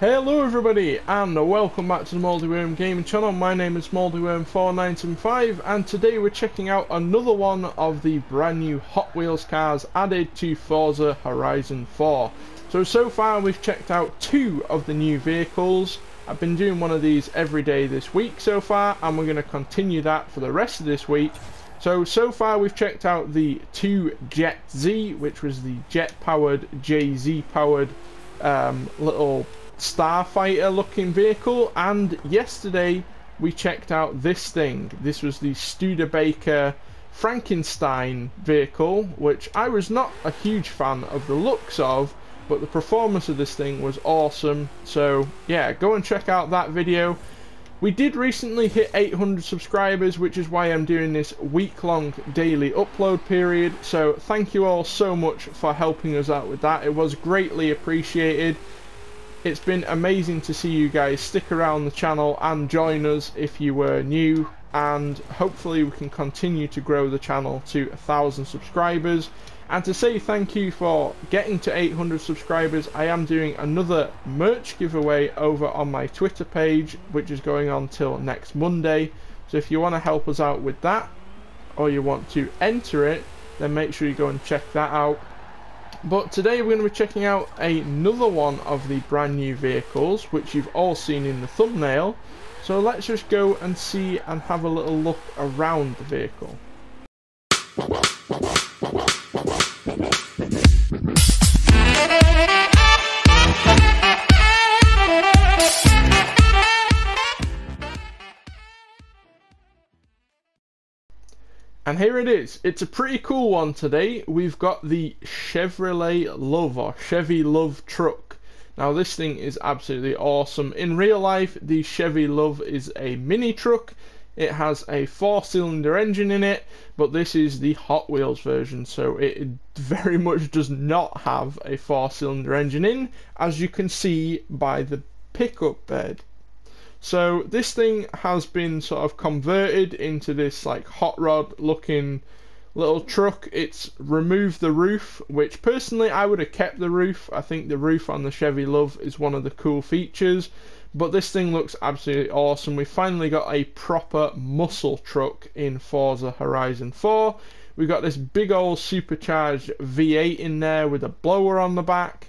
Hello everybody and welcome back to the Moldy Worm Gaming channel. My name is Moldy Worm 4975 and today we're checking out another one of the brand new Hot Wheels cars added to Forza Horizon 4. So far we've checked out two of the new vehicles. I've been doing one of these every day this week so far, and we're going to continue that for the rest of this week. So far we've checked out the 2JZ, which was the jet-powered, JZ-powered little starfighter looking vehicle, and yesterday we checked out this thing. This was the Studebaker Frankenstein vehicle, which I was not a huge fan of the looks of, but the performance of this thing was awesome. So yeah, go and check out that video. We did recently hit 800 subscribers, which is why I'm doing this week-long daily upload period, so thank you all so much for helping us out with that. It was greatly appreciated. It's been amazing to see you guys stick around the channel and join us if you were new, and hopefully we can continue to grow the channel to 1,000 subscribers. And to say thank you for getting to 800 subscribers, I am doing another merch giveaway over on my Twitter page, which is going on till next Monday. So if you want to help us out with that, or you want to enter it, then make sure you go and check that out. But today we're going to be checking out another one of the brand new vehicles, which you've all seen in the thumbnail. So let's just go and see and have a little look around the vehicle. And here it is. It's a pretty cool one today. We've got the Chevrolet Luv, or Chevy Luv truck. Now this thing is absolutely awesome. In real life, the Chevy Luv is a mini truck. It has a 4-cylinder engine in it, but this is the Hot Wheels version, so it very much does not have a 4-cylinder engine in, as you can see by the pickup bed. So this thing has been sort of converted into this like hot rod looking little truck. It's removed the roof, which personally I would have kept the roof. I think the roof on the Chevy Luv is one of the cool features, but this thing looks absolutely awesome. We finally got a proper muscle truck in Forza Horizon 4. We got this big old supercharged V8 in there with a blower on the back.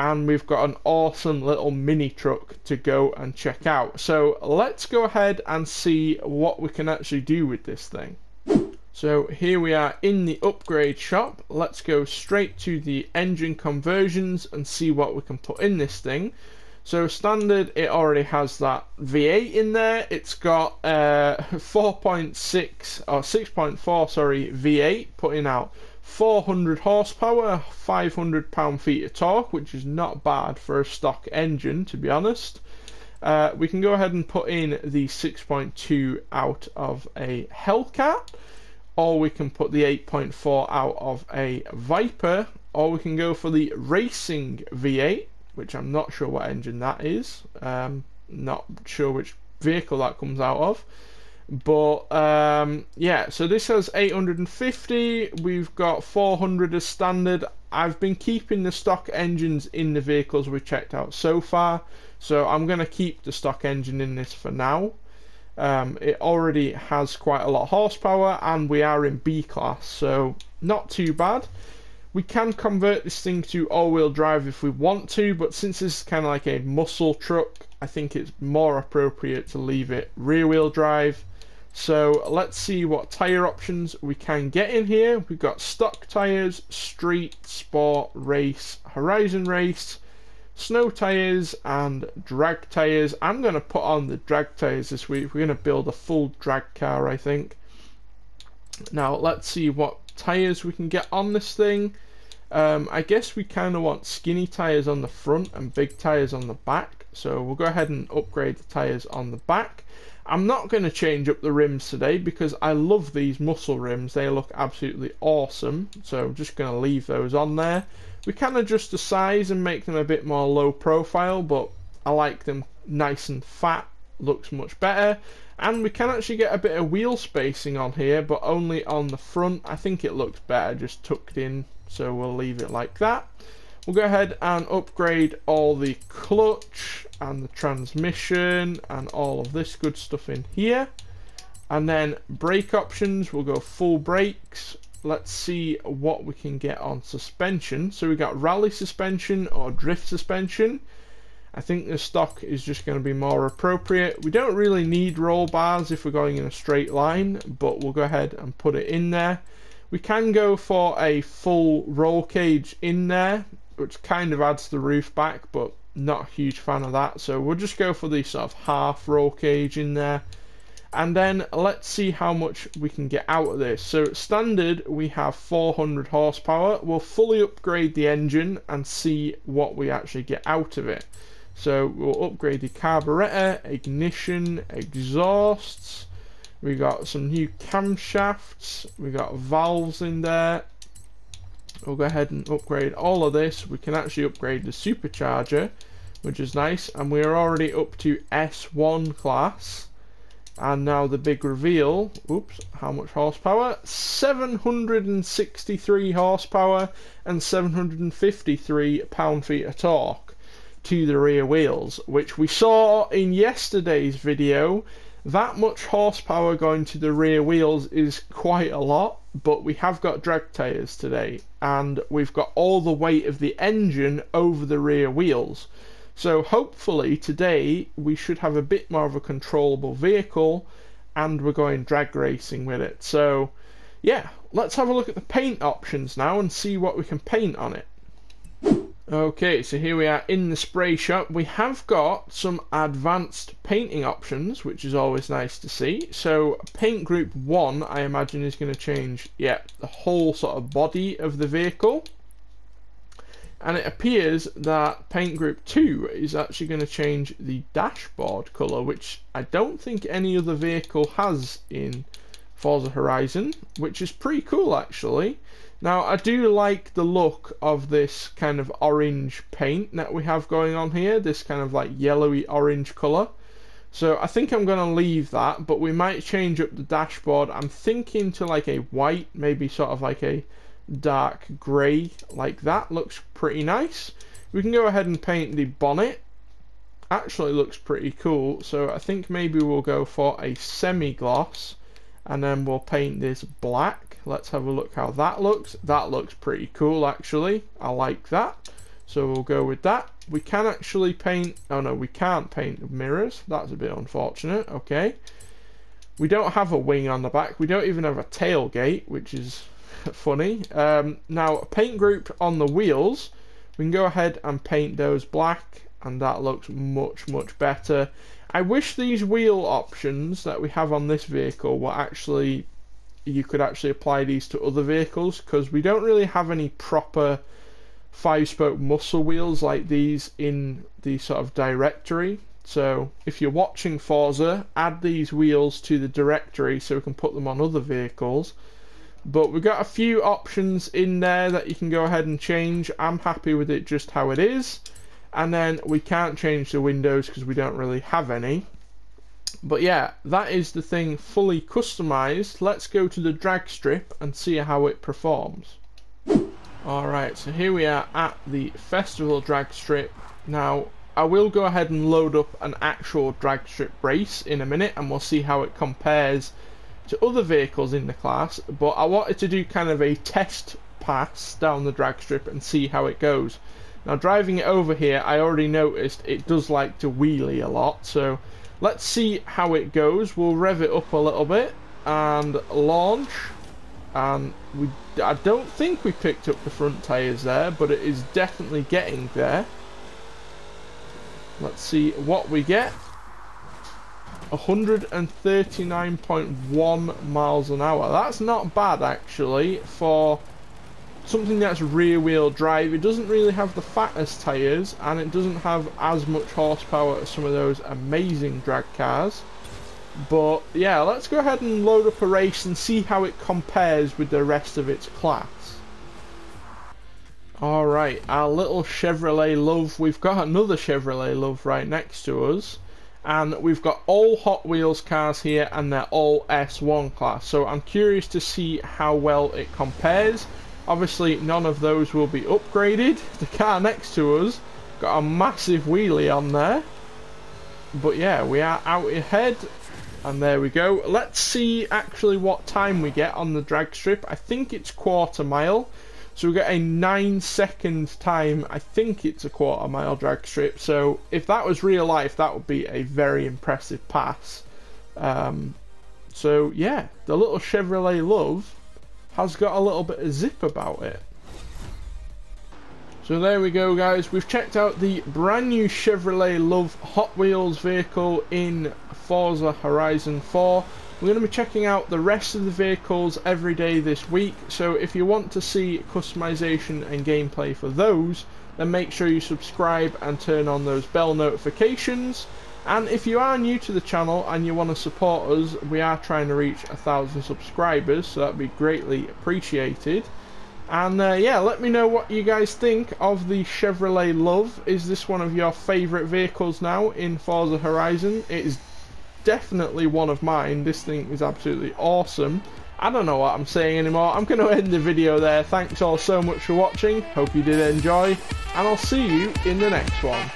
And we've got an awesome little mini truck to go and check out. So let's go ahead and see what we can actually do with this thing. So here we are in the upgrade shop. Let's go straight to the engine conversions and see what we can put in this thing. So standard, it already has that V8 in there. It's got 4.6 or 6.4, sorry, V8 putting out 400 horsepower, 500 pound-feet of torque, which is not bad for a stock engine, to be honest. We can go ahead and put in the 6.2 out of a Hellcat, or we can put the 8.4 out of a Viper, or we can go for the racing V8, which I'm not sure what engine that is, not sure which vehicle that comes out of. But yeah, so this has 850, we've got 400 as standard. I've been keeping the stock engines in the vehicles we checked out so far, so I'm going to keep the stock engine in this for now. It already has quite a lot of horsepower and we are in B class, so not too bad. We can convert this thing to all-wheel drive if we want to, but since this is kind of like a muscle truck, I think it's more appropriate to leave it rear-wheel drive. So let's see what tyre options we can get in here. We've got stock tyres, street, sport, race, horizon race, snow tyres and drag tyres. I'm going to put on the drag tyres this week. We're going to build a full drag car, I think. Now let's see what tyres we can get on this thing. I guess we kind of want skinny tyres on the front and big tyres on the back, so we'll go ahead and upgrade the tyres on the back. I'm not going to change up the rims today because I love these muscle rims. They look absolutely awesome. So I'm just going to leave those on there. We can adjust the size and make them a bit more low profile, but I like them nice and fat. Looks much better. And we can actually get a bit of wheel spacing on here, but only on the front. I think it looks better just tucked in, so we'll leave it like that. We'll go ahead and upgrade all the clutch and the transmission and all of this good stuff in here. And then brake options, we'll go full brakes. Let's see what we can get on suspension. So we got rally suspension or drift suspension. I think the stock is just going to be more appropriate. We don't really need roll bars if we're going in a straight line, but we'll go ahead and put it in there. We can go for a full roll cage in there, which kind of adds the roof back, but not a huge fan of that. So we'll just go for the sort of half roll cage in there. And then let's see how much we can get out of this. So standard, we have 400 horsepower. We'll fully upgrade the engine and see what we actually get out of it. So we'll upgrade the carburetor, ignition, exhausts. We got some new camshafts, we got valves in there. We'll go ahead and upgrade all of this. We can actually upgrade the supercharger, which is nice, and we're already up to S1 class. And now the big reveal. Oops, how much horsepower? 763 horsepower and 753 pound-feet of torque to the rear wheels, which we saw in yesterday's video. That much horsepower going to the rear wheels is quite a lot, but we have got drag tires today, and we've got all the weight of the engine over the rear wheels. So hopefully today we should have a bit more of a controllable vehicle, and we're going drag racing with it. So yeah, let's have a look at the paint options now and see what we can paint on it. Okay, so here we are in the spray shop. We have got some advanced painting options, which is always nice to see. So paint group 1, I imagine, is going to change, yeah, the whole sort of body of the vehicle. And it appears that paint group 2 is actually going to change the dashboard color, which I don't think any other vehicle has in Forza Horizon, which is pretty cool actually. Now, I do like the look of this kind of orange paint that we have going on here, this kind of like yellowy orange colour. So I think I'm going to leave that, but we might change up the dashboard. I'm thinking to like a white, maybe sort of like a dark grey, like that. Looks pretty nice. We can go ahead and paint the bonnet. Actually looks pretty cool, so I think maybe we'll go for a semi-gloss. And then we'll paint this black. Let's have a look how that looks. That looks pretty cool actually. I like that. So we'll go with that. We can actually paint, oh no, we can't paint the mirrors. That's a bit unfortunate, okay. We don't have a wing on the back. We don't even have a tailgate, which is funny. Now, paint group on the wheels. We can go ahead and paint those black. And that looks much, much better. I wish these wheel options that we have on this vehicle were actually, you could actually apply these to other vehicles, because we don't really have any proper 5-spoke muscle wheels like these in the sort of directory. So if you're watching Forza, add these wheels to the directory so we can put them on other vehicles. But we've got a few options in there that you can go ahead and change. I'm happy with it just how it is. And then we can't change the windows because we don't really have any. But yeah, that is the thing fully customized. Let's go to the drag strip and see how it performs. Alright, so here we are at the festival drag strip. Now, I will go ahead and load up an actual drag strip race in a minute, and we'll see how it compares to other vehicles in the class. But I wanted to do kind of a test pass down the drag strip and see how it goes. Now, driving it over here, I already noticed it does like to wheelie a lot, so let's see how it goes. We'll rev it up a little bit and launch, and I don't think we picked up the front tyres there, but it is definitely getting there. Let's see what we get. 139.1 miles an hour. That's not bad actually for something that's rear wheel drive. It doesn't really have the fattest tyres, and it doesn't have as much horsepower as some of those amazing drag cars. But yeah, let's go ahead and load up a race and see how it compares with the rest of its class. Alright, our little Chevrolet Luv. We've got another Chevrolet Luv right next to us, and we've got all Hot Wheels cars here, and they're all S1 class. So I'm curious to see how well it compares. Obviously none of those will be upgraded. The car next to us got a massive wheelie on there. But yeah, we are out ahead, and there we go. Let's see actually what time we get on the drag strip. I think it's quarter mile, so we get a 9 second time. I think it's a quarter mile drag strip, so if that was real life, that would be a very impressive pass. So yeah, the little Chevrolet Luv has got a little bit of zip about it. So there we go, guys. We've checked out the brand new Chevrolet Luv Hot Wheels vehicle in Forza Horizon 4. We're going to be checking out the rest of the vehicles every day this week. So if you want to see customization and gameplay for those, then make sure you subscribe and turn on those bell notifications. And if you are new to the channel and you want to support us, we are trying to reach 1,000 subscribers, so that'd be greatly appreciated. And yeah, let me know what you guys think of the Chevrolet Luv. Is this one of your favourite vehicles now in Forza Horizon? It is definitely one of mine. This thing is absolutely awesome. I don't know what I'm saying anymore. I'm going to end the video there. Thanks all so much for watching. Hope you did enjoy, and I'll see you in the next one.